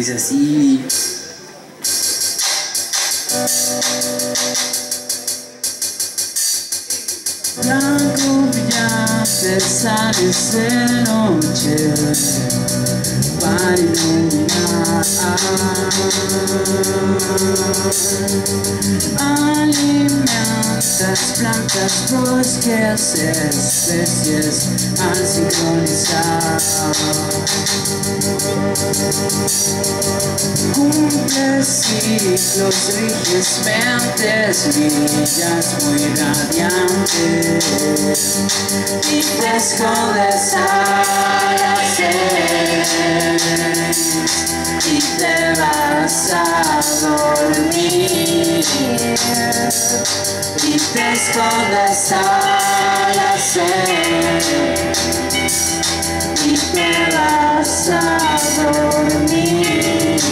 dice así. Blanco brillante sale de noche para iluminar alimentas plantas, bosques, especies al sincronizar cumple ciclos, riges mentes, brillas muy radiantes. Y fresco de saracén, y te vas a dormir. Y fresco de saracén, y te vas a dormir.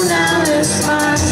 Una vez más.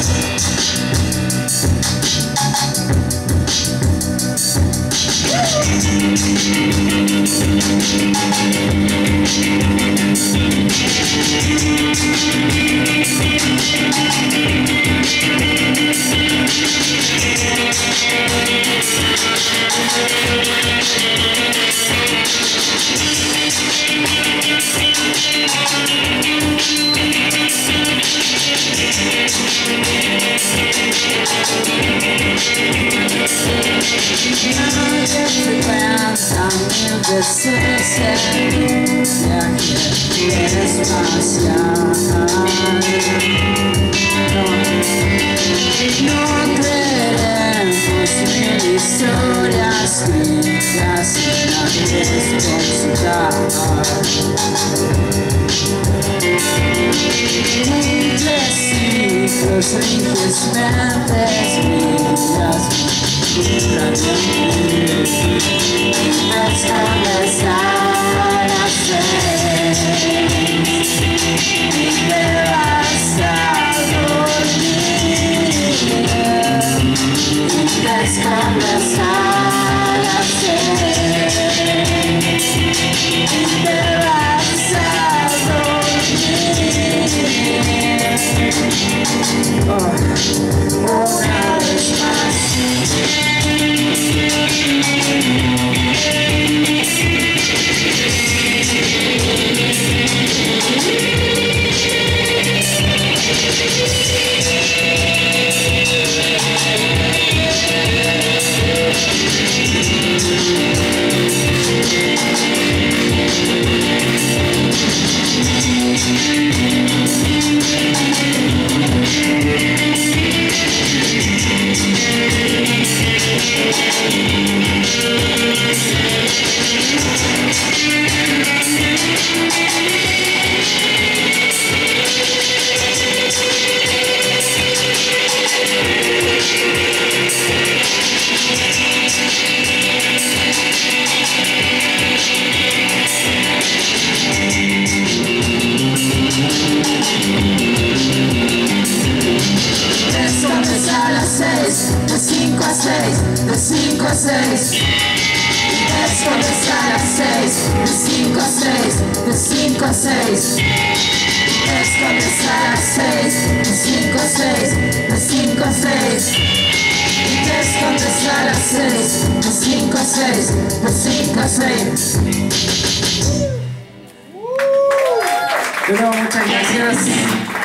Muchas gracias.